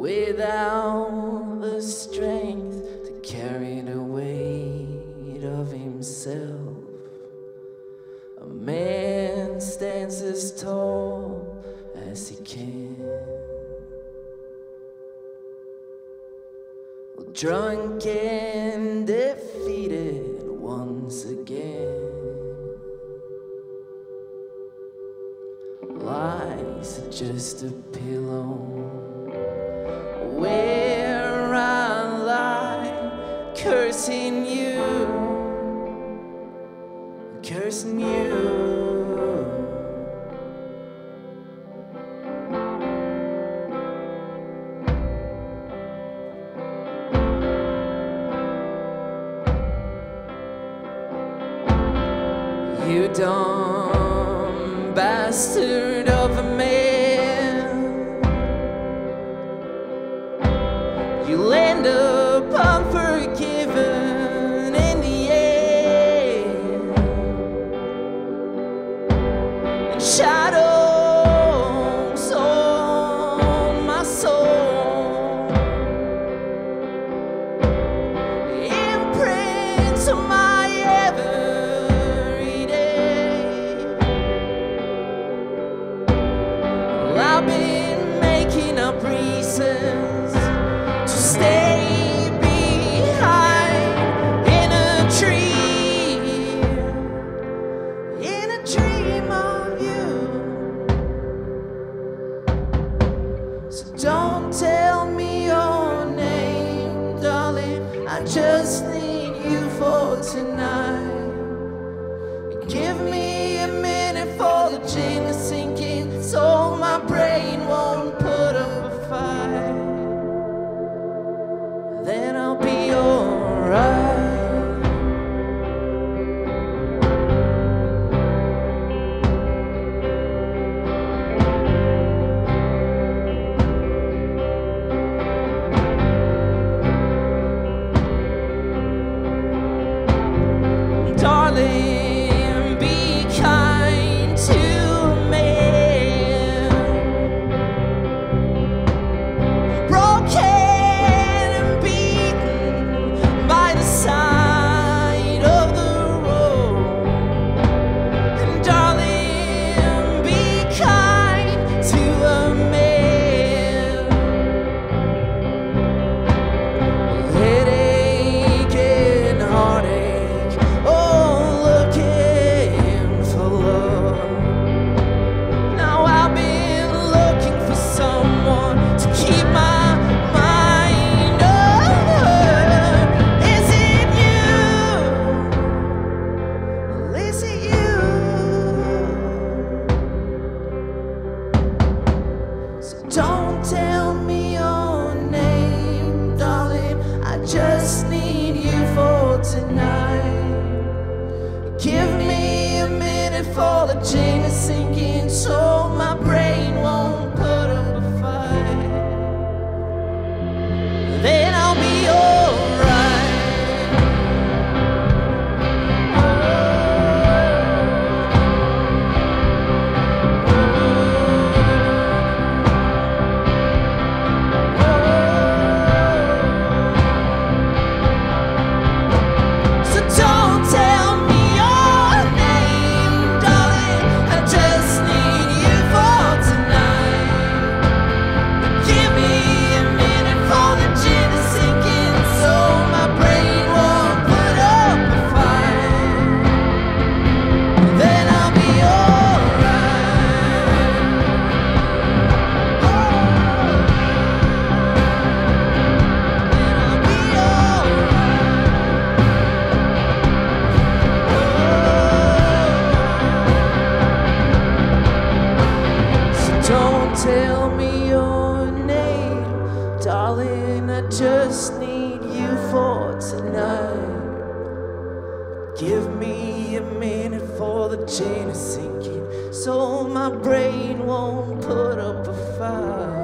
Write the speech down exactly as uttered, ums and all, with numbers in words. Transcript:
without the strength to carry the weight of himself. A man stands as tall as he can. Well, drunk and defeated once again, lies are just a pillow where I lie, cursing you, cursing you. You dumb bastard of a man, you'll end up unforgiven in the end. And shadows on my soul, imprints on my I've been making up reasons to stay behind in a dream, in a dream of you. So don't tell me your name, darling, I just need you for tonight. Give me a minute for the gin to sink in, so my brain won't put up a fight, then I'll be alright. Darling, don't tell me your name, darling, I just need you for tonight. Give me a minute for the gin to sink in, so my brain won't put up a fight, then I'll be old. Tell me your name, darling, I just need you for tonight. Give me a minute for the gin to sink in, so my brain won't put up a fight.